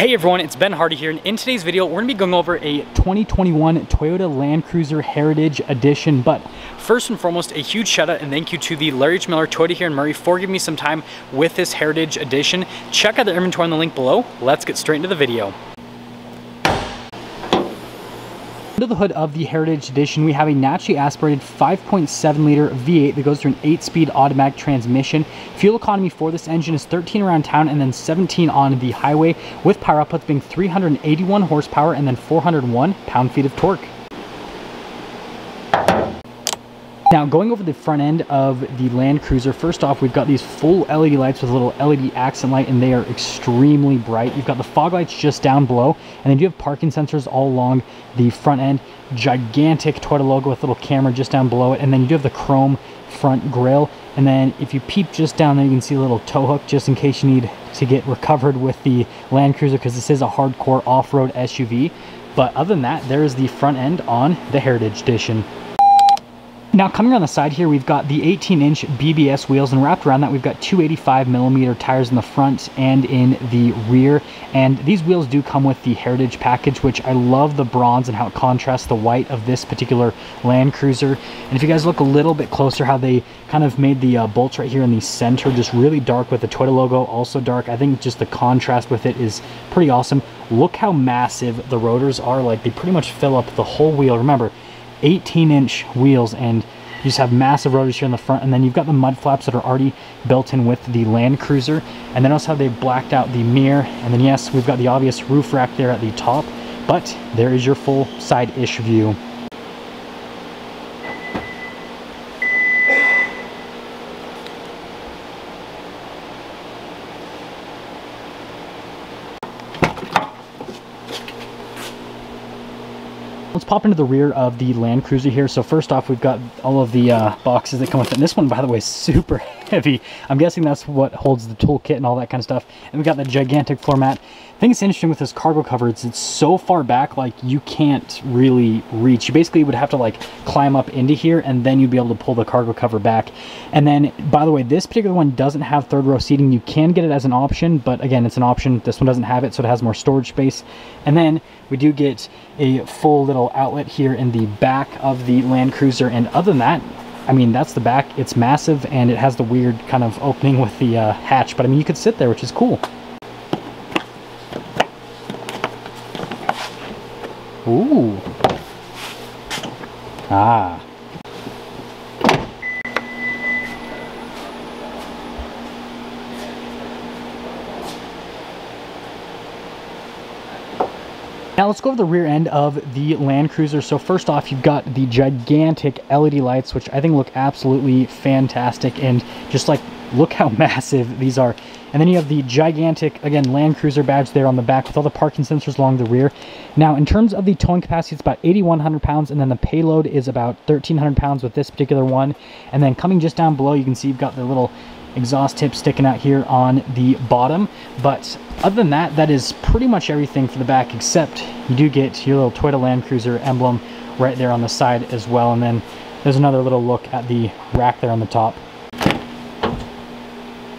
Hey everyone, it's Ben Hardy here, and in today's video we're going to be going over a 2021 Toyota Land Cruiser Heritage Edition. But first and foremost, a huge shout out and thank you to the Larry H. Miller Toyota here in Murray for giving me some time with this Heritage Edition. Check out their inventory on the link below. Let's get straight into the video. Under the hood of the Heritage Edition, we have a naturally aspirated 5.7 liter V8 that goes through an 8-speed automatic transmission. Fuel economy for this engine is 13 around town and then 17 on the highway, with power outputs being 381 horsepower and then 401 pound-feet of torque. Now, going over the front end of the Land Cruiser, first off, we've got these full LED lights with a little LED accent light, and they are extremely bright. You've got the fog lights just down below, and then you have parking sensors all along the front end. Gigantic Toyota logo with a little camera just down below it, and then you do have the chrome front grille. And then if you peep just down there, you can see a little tow hook just in case you need to get recovered with the Land Cruiser, because this is a hardcore off-road SUV. But other than that, there is the front end on the Heritage Edition. Now, coming around the side here, we've got the 18-inch BBS wheels, and wrapped around that we've got 285mm tires in the front and in the rear. And these wheels do come with the Heritage package, which I love the bronze and how it contrasts the white of this particular Land Cruiser. And if you guys look a little bit closer, how they kind of made the bolts right here in the center just really dark, with the Toyota logo also dark. I think just the contrast with it is pretty awesome. Look how massive the rotors are. Like, they pretty much fill up the whole wheel. Remember, 18-inch wheels, and you just have massive rotors here in the front, and then you've got the mud flaps that are already built in with the Land Cruiser, and then also how they've blacked out the mirror. And then yes, we've got the obvious roof rack there at the top, but there is your full side-ish view. Let's pop into the rear of the Land Cruiser here. So first off, we've got all of the boxes that come with it. And this one, by the way, is super heavy. I'm guessing that's what holds the toolkit and all that kind of stuff. And we've got the gigantic floor mat. The thing that's interesting with this cargo cover is it's so far back, like, you can't really reach. You basically would have to, like, climb up into here, and then you'd be able to pull the cargo cover back. And then, by the way, this particular one doesn't have third row seating. You can get it as an option, but again, it's an option. This one doesn't have it, so it has more storage space. And then we do get a full little outlet here in the back of the Land Cruiser. And other than that, I mean, that's the back. It's massive, and it has the weird kind of opening with the hatch, but I mean, you could sit there, which is cool. Ooh. Ah. Now let's go over the rear end of the Land Cruiser. So first off, you've got the gigantic LED lights, which I think look absolutely fantastic, and just, like, look how massive these are. And then you have the gigantic, again, Land Cruiser badge there on the back with all the parking sensors along the rear. Now, in terms of the towing capacity, it's about 8,100 pounds, and then the payload is about 1,300 pounds with this particular one. And then coming just down below, you can see you've got the little exhaust tip sticking out here on the bottom. But other than that, that is pretty much everything for the back, except you do get your little Toyota Land Cruiser emblem right there on the side as well. And then there's another little look at the rack there on the top.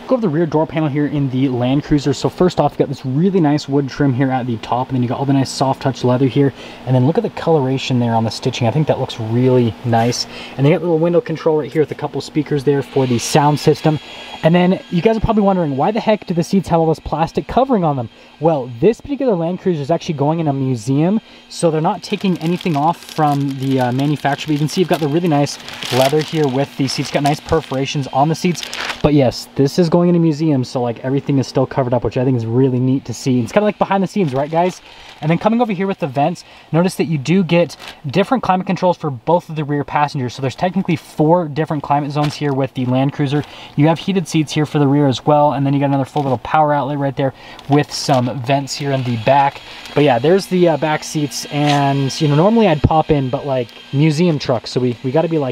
Go over the rear door panel here in the Land Cruiser. So first off, you got this really nice wood trim here at the top, and then you got all the nice soft touch leather here, and then look at the coloration there on the stitching. I think that looks really nice. And they got a little window control right here with a couple speakers there for the sound system. And then you guys are probably wondering, why the heck do the seats have all this plastic covering on them? Well, this particular Land Cruiser is actually going in a museum, so they're not taking anything off from the manufacturer. But you can see you've got the really nice leather here with the seats, got nice perforations on the seats. But yes, this is going in a museum, so, like, everything is still covered up, which I think is really neat to see. It's kind of like behind the scenes, right, guys? And then coming over here with the vents, notice that you do get different climate controls for both of the rear passengers. So there's technically 4 different climate zones here with the Land Cruiser. You have heated seats here for the rear as well, and then you got another full little power outlet right there with some vents here in the back. But yeah, there's the back seats, and, you know, normally I'd pop in, but, like, museum trucks, so we got to be we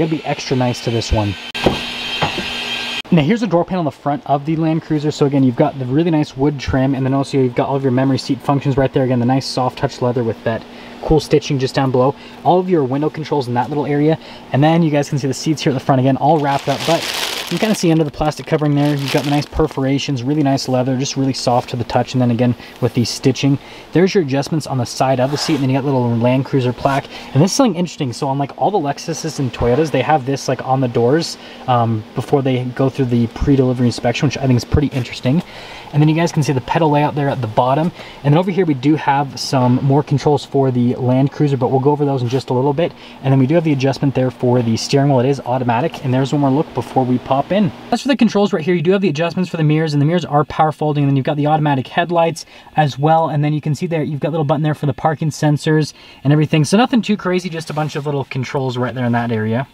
got to be extra nice to this one. Now, here's the door panel on the front of the Land Cruiser. So again, you've got the really nice wood trim, and then also you've got all of your memory seat functions right there. Again, the nice soft touch leather with that cool stitching just down below. All of your window controls in that little area. And then you guys can see the seats here at the front again, all wrapped up. But You kind of see under the plastic covering there, you've got the nice perforations, really nice leather, just really soft to the touch. And then again, with the stitching, there's your adjustments on the side of the seat. And then you got little Land Cruiser plaque. And this is something interesting. So on like all the Lexuses and Toyotas, they have this like on the doors before they go through the pre-delivery inspection, which I think is pretty interesting. And then you guys can see the pedal layout there at the bottom. And then over here, we do have some more controls for the Land Cruiser, but we'll go over those in just a little bit. And then we do have the adjustment there for the steering wheel. It is automatic. And there's one more look before we pop in. As for the controls right here, you do have the adjustments for the mirrors, and the mirrors are power folding. And then you've got the automatic headlights as well. And then you can see there, you've got a little button there for the parking sensors and everything. So nothing too crazy, just a bunch of little controls right there in that area.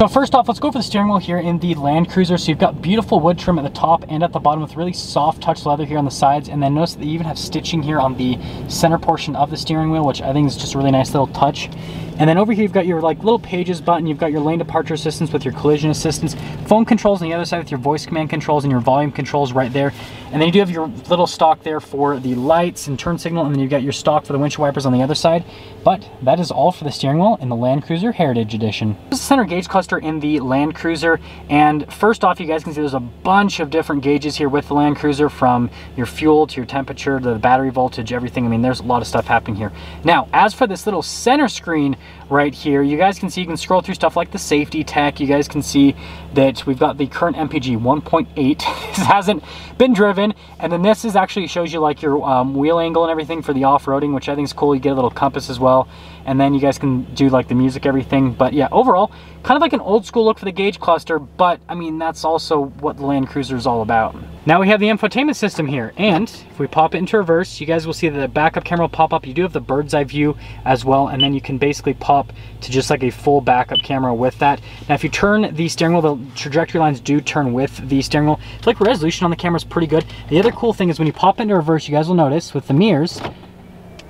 So first off, let's go over the steering wheel here in the Land Cruiser. So you've got beautiful wood trim at the top and at the bottom with really soft touch leather here on the sides. And then notice that they even have stitching here on the center portion of the steering wheel, which I think is just a really nice little touch. And then over here, you've got your like little pages button. You've got your lane departure assistance with your collision assistance, phone controls on the other side with your voice command controls and your volume controls right there. And then you do have your little stock there for the lights and turn signal. And then you've got your stock for the windshield wipers on the other side. But that is all for the steering wheel in the Land Cruiser Heritage Edition. This is the center gauge cluster in the Land Cruiser. And first off, you guys can see there's a bunch of different gauges here with the Land Cruiser, from your fuel to your temperature to the battery voltage, everything. I mean, there's a lot of stuff happening here. Now, as for this little center screen right here, you guys can see you can scroll through stuff like the safety tech. You guys can see that we've got the current MPG 1.8. This hasn't been driven. And then this is actually shows you like your wheel angle and everything for the off-roading, which I think is cool. You get a little compass as well. And then you guys can do like the music, everything. But yeah, overall, kind of like an old school look for the gauge cluster, but I mean, that's also what the Land Cruiser is all about. Now we have the infotainment system here. And if we pop it into reverse, you guys will see that the backup camera will pop up. You do have the bird's eye view as well. And then you can basically pop to just like a full backup camera with that. Now, if you turn the steering wheel, the trajectory lines do turn with the steering wheel. It's like resolution on the camera is pretty good. The other cool thing is when you pop into reverse, you guys will notice with the mirrors,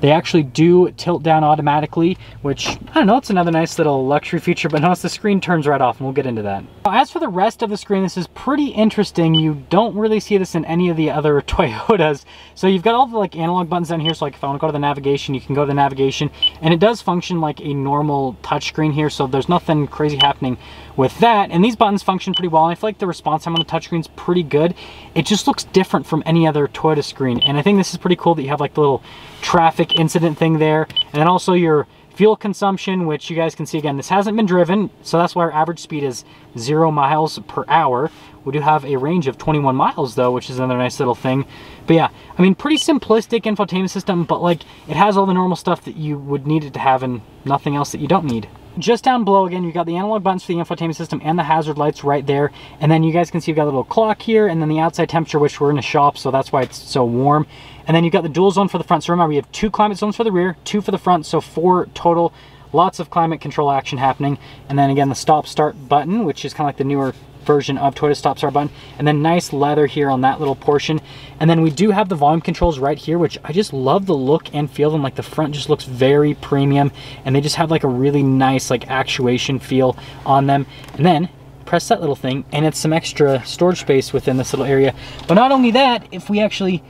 they actually do tilt down automatically, which, I don't know, it's another nice little luxury feature, but notice the screen turns right off, and we'll get into that. As for the rest of the screen, this is pretty interesting. You don't really see this in any of the other Toyotas. So you've got all the like analog buttons down here. So like if I want to go to the navigation, you can go to the navigation, and it does function like a normal touchscreen here. So there's nothing crazy happening with that. And these buttons function pretty well. And I feel like the response time on the touchscreen is pretty good. It just looks different from any other Toyota screen. And I think this is pretty cool that you have like the little traffic incident thing there. And then also your fuel consumption, which you guys can see again, this hasn't been driven. So that's why our average speed is 0 miles per hour. We do have a range of 21 miles though, which is another nice little thing. But yeah, I mean, pretty simplistic infotainment system, but like it has all the normal stuff that you would need it to have and nothing else that you don't need. Just down below, again, you've got the analog buttons for the infotainment system and the hazard lights right there. And then you guys can see you've got a little clock here and then the outside temperature, which we're in a shop, so that's why it's so warm. And then you've got the dual zone for the front. So remember, you have 2 climate zones for the rear, 2 for the front, so 4 total. Lots of climate control action happening. And then again, the stop start button, which is kind of like the newer version of Toyota stop start button. And then nice leather here on that little portion. And then we do have the volume controls right here, which I just love the look and feel them. Like the front just looks very premium and they just have like a really nice like actuation feel on them. And then press that little thing and it's some extra storage space within this little area. But not only that, if we actually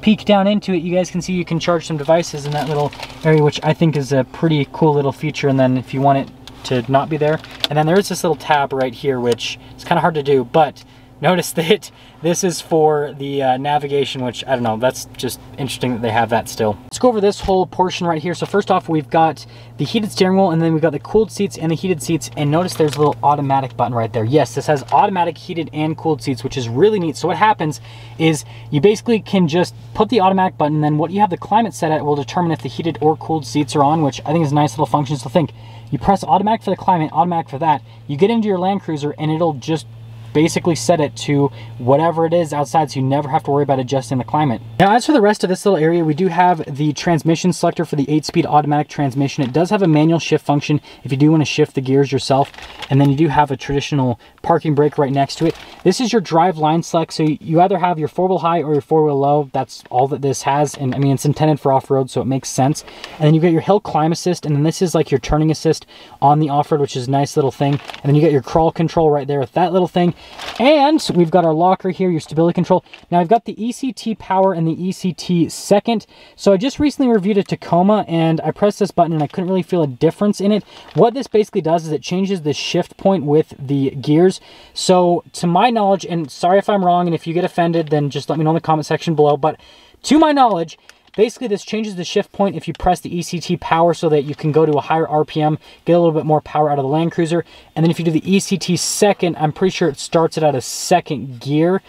peek down into it, you guys can see you can charge some devices in that little area, which I think is a pretty cool little feature. And then if you want it to not be there. And then there is this little tab right here, which it's kind of hard to do, but notice that this is for the navigation, which I don't know, that's just interesting that they have that still. Let's go over this whole portion right here. So first off, we've got the heated steering wheel and then we've got the cooled seats and the heated seats. And notice there's a little automatic button right there. Yes, this has automatic heated and cooled seats, which is really neat. So what happens is you basically can just put the automatic button, and then what you have the climate set at will determine if the heated or cooled seats are on, which I think is a nice little function. So think, you press automatic for the climate, automatic for that, you get into your Land Cruiser and it'll just basically set it to whatever it is outside, so you never have to worry about adjusting the climate. Now, as for the rest of this little area, we do have the transmission selector for the 8-speed automatic transmission. It does have a manual shift function if you do want to shift the gears yourself. And then you do have a traditional parking brake right next to it. This is your drive line select, so you either have your 4-wheel high or your 4-wheel low. That's all that this has, and I mean, it's intended for off-road, so it makes sense. And then you get your hill climb assist, and then this is like your turning assist on the off-road, which is a nice little thing. And then you get your crawl control right there with that little thing. And we've got our locker here, your stability control. Now I've got the ECT power and the ECT second. So I just recently reviewed a Tacoma and I pressed this button and I couldn't really feel a difference in it. What this basically does is it changes the shift point with the gears. So to my knowledge, and sorry if I'm wrong, and if you get offended, then just let me know in the comment section below. But to my knowledge, basically this changes the shift point if you press the ECT power so that you can go to a higher RPM, get a little bit more power out of the Land Cruiser. And then if you do the ECT second, I'm pretty sure it starts it at a second gear,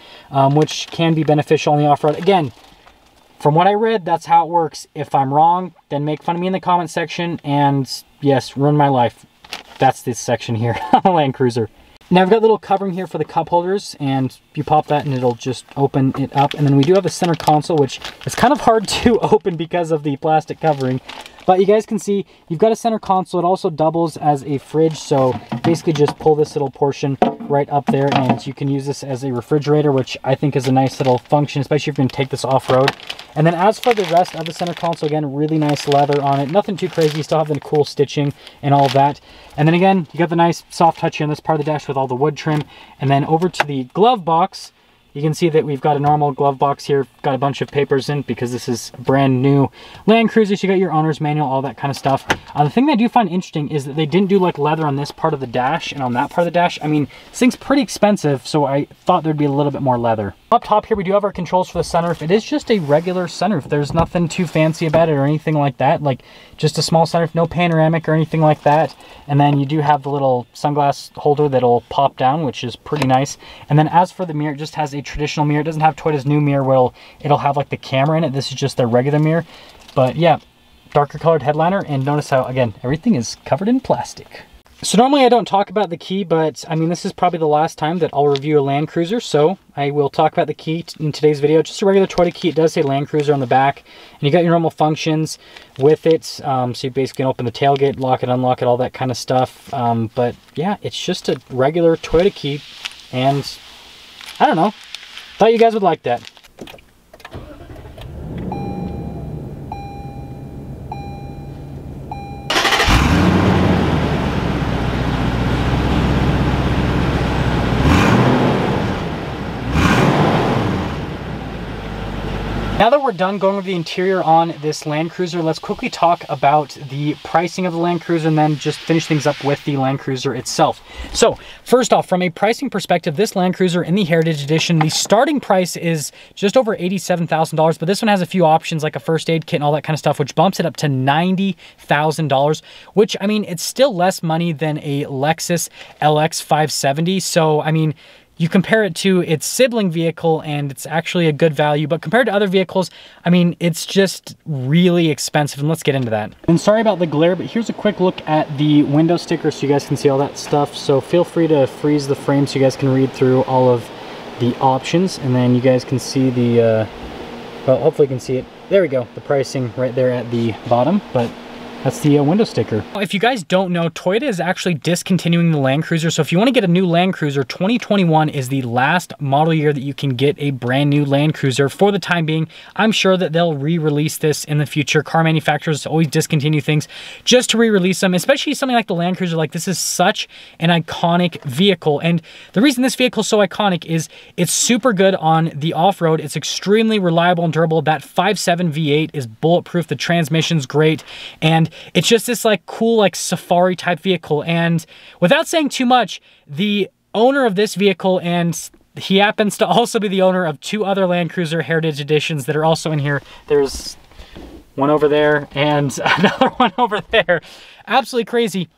which can be beneficial on the off-road. Again, from what I read, that's how it works. If I'm wrong, then make fun of me in the comment section and yes, ruin my life. That's this section here on the Land Cruiser. Now we've got a little covering here for the cup holders, and you pop that and it'll just open it up. And then we do have a center console, which is kind of hard to open because of the plastic covering. But you guys can see you've got a center console. It also doubles as a fridge. So basically just pull this little portion right up there and you can use this as a refrigerator, which I think is a nice little function, especially if you're gonna take this off-road. And then as for the rest of the center console, again, really nice leather on it. Nothing too crazy. You still have the cool stitching and all of that. And then again, you got the nice soft touch here on this part of the dash with all the wood trim. And then over to the glove box, you can see that we've got a normal glove box here. Got a bunch of papers in because this is brand new Land Cruiser. So you got your owner's manual, all that kind of stuff. The thing that I do find interesting is that they didn't do like leather on this part of the dash and on that part of the dash. I mean, this thing's pretty expensive, so I thought there'd be a little bit more leather. Up top here, we do have our controls for the sunroof. It is just a regular sunroof. There's nothing too fancy about it or anything like that. Like just a small sunroof, no panoramic or anything like that. And then you do have the little sunglass holder that'll pop down, which is pretty nice. And then as for the mirror, it just has a traditional mirror. It doesn't have Toyota's new mirror where it'll have like the camera in it. This is just their regular mirror. But yeah, darker colored headliner, and notice how again everything is covered in plastic. So normally I don't talk about the key, but I mean this is probably the last time that I'll review a Land Cruiser, so I will talk about the key in today's video. Just a regular Toyota key. It does say Land Cruiser on the back, and you got your normal functions with it. So you basically open the tailgate, lock it, unlock it, all that kind of stuff. But yeah, it's just a regular Toyota key, and I don't know. Thought you guys would like that. Now that we're done going over the interior on this Land Cruiser, let's quickly talk about the pricing of the Land Cruiser and then just finish things up with the Land Cruiser itself. So first off, from a pricing perspective, this Land Cruiser in the Heritage Edition, the starting price is just over $87,000, but this one has a few options like a first aid kit and all that kind of stuff, which bumps it up to $90,000, which I mean, it's still less money than a Lexus LX570. So I mean, you compare it to its sibling vehicle and it's actually a good value, but compared to other vehicles, I mean, it's just really expensive, and let's get into that. And sorry about the glare, but here's a quick look at the window sticker so you guys can see all that stuff. So feel free to freeze the frame so you guys can read through all of the options, and then you guys can see the, well, hopefully you can see it. There we go, the pricing right there at the bottom, but that's the window sticker. If you guys don't know, Toyota is actually discontinuing the Land Cruiser. So if you want to get a new Land Cruiser, 2021 is the last model year that you can get a brand new Land Cruiser for the time being. I'm sure that they'll re-release this in the future. Car manufacturers always discontinue things just to re-release them, especially something like the Land Cruiser. Like, this is such an iconic vehicle. And the reason this vehicle is so iconic is it's super good on the off-road. It's extremely reliable and durable. That 5.7 V8 is bulletproof. The transmission's great. And it's just this like cool, like safari type vehicle. And without saying too much, the owner of this vehicle, and he happens to also be the owner of two other Land Cruiser Heritage Editions that are also in here. There's one over there and another one over there. Absolutely crazy.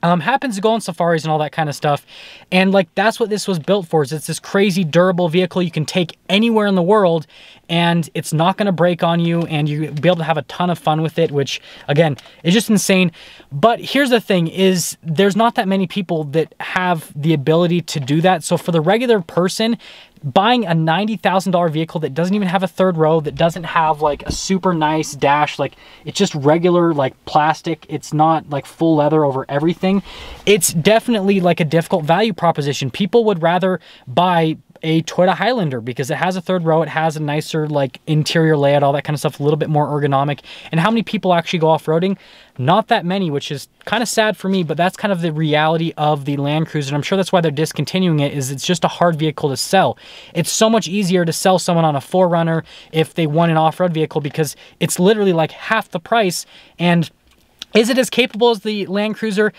Happens to go on safaris and all that kind of stuff. And like, that's what this was built for, is it's this crazy durable vehicle you can take anywhere in the world and it's not going to break on you, and you'll be able to have a ton of fun with it, which again, is just insane. But here's the thing, is there's not that many people that have the ability to do that. So for the regular person, buying a $90,000 vehicle that doesn't even have a third row, that doesn't have like a super nice dash, like it's just regular like plastic, it's not like full leather over everything, it's definitely like a difficult value proposition. People would rather buy up a Toyota Highlander because it has a third row. It has a nicer like interior layout, all that kind of stuff, a little bit more ergonomic. And how many people actually go off-roading? Not that many, which is kind of sad for me, but that's kind of the reality of the Land Cruiser. And I'm sure that's why they're discontinuing it, is it's just a hard vehicle to sell. It's so much easier to sell someone on a 4Runner if they want an off-road vehicle because it's literally like half the price. And is it as capable as the Land Cruiser?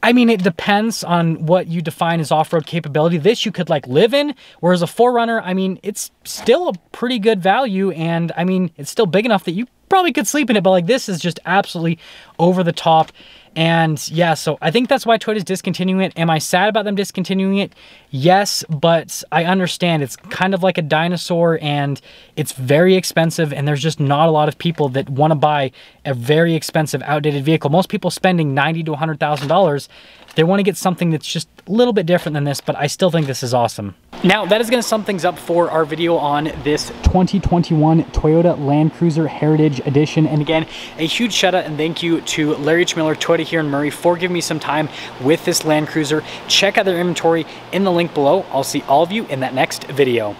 I mean, it depends on what you define as off-road capability. This you could like live in, whereas a 4Runner, I mean, it's still a pretty good value, and I mean, it's still big enough that you probably could sleep in it, but like this is just absolutely over the top. And yeah, so I think that's why Toyota's discontinuing it. Am I sad about them discontinuing it? Yes, but I understand it's kind of like a dinosaur and it's very expensive, and there's just not a lot of people that want to buy a very expensive outdated vehicle. Most people spending $90,000 to $100,000, they want to get something that's just a little bit different than this, but I still think this is awesome. Now that is going to sum things up for our video on this 2021 Toyota Land Cruiser Heritage Edition. And again, a huge shout out and thank you to Larry H. Miller Toyota here in Murray for giving me some time with this Land Cruiser. Check out their inventory in the link below. I'll see all of you in that next video.